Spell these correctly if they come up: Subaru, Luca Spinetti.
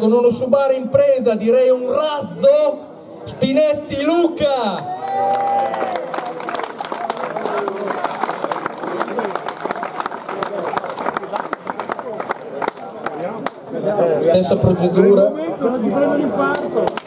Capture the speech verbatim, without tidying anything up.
Con uno Subaru Impreza, direi un razzo. Spinetti Luca. Stessa procedura.